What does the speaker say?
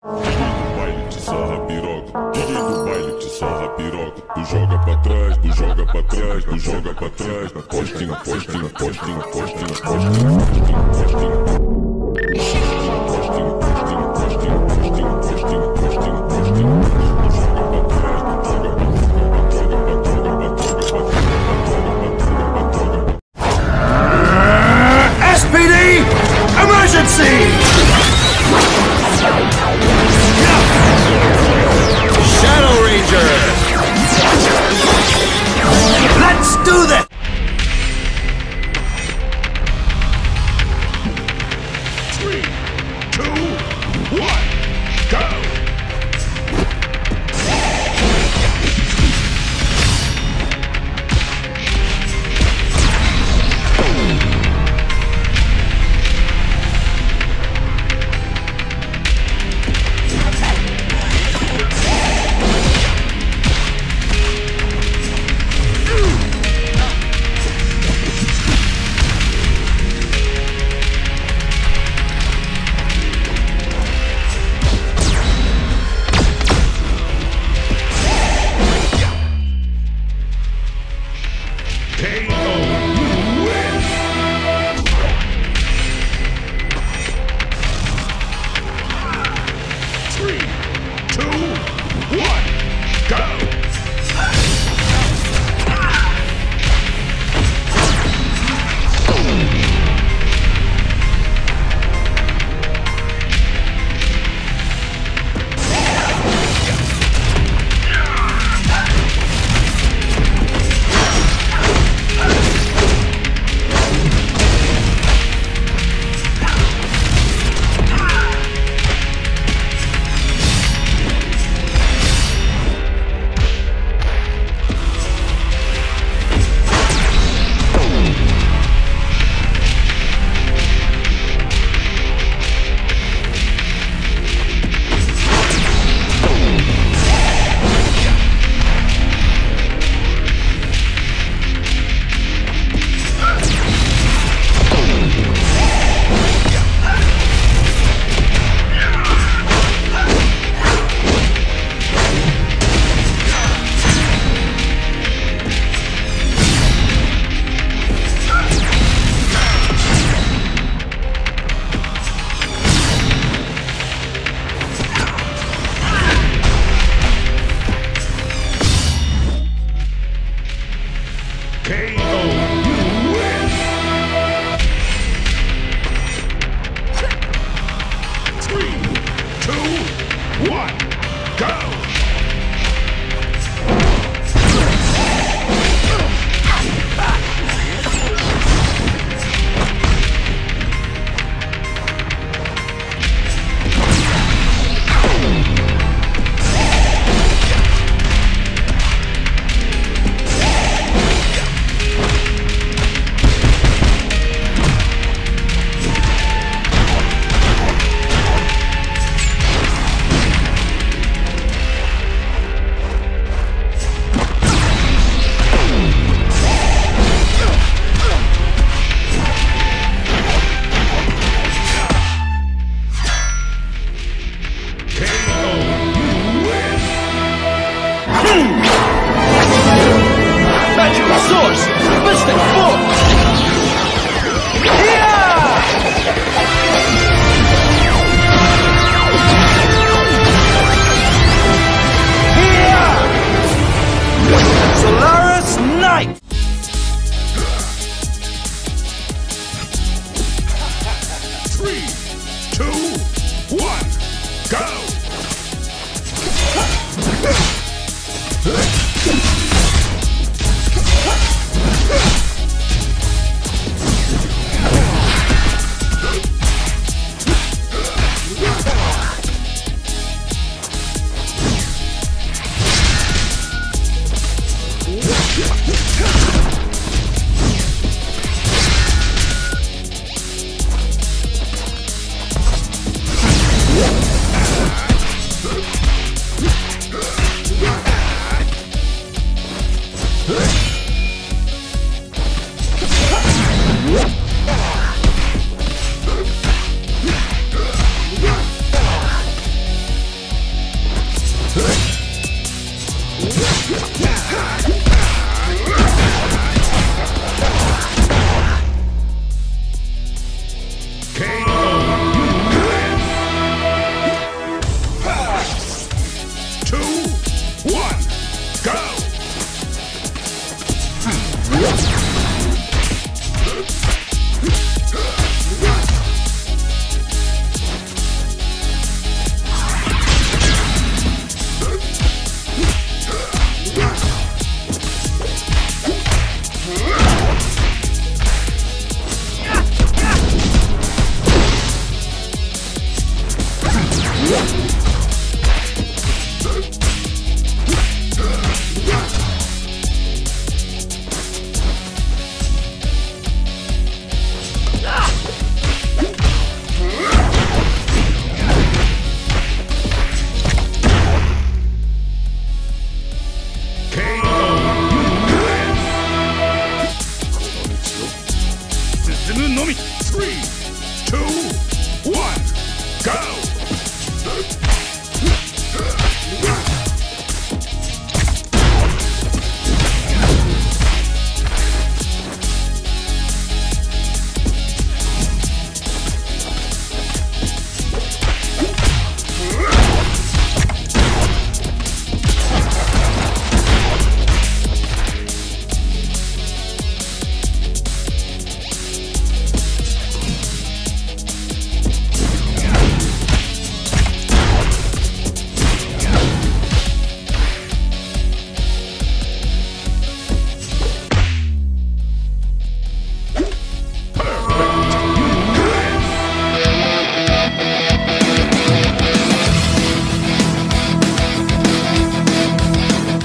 Tu joga pra trás, tu joga pra trás, tu joga pra trás. Na costinha, costinha, costinha, costinha, costinha, costinha, costinha. What?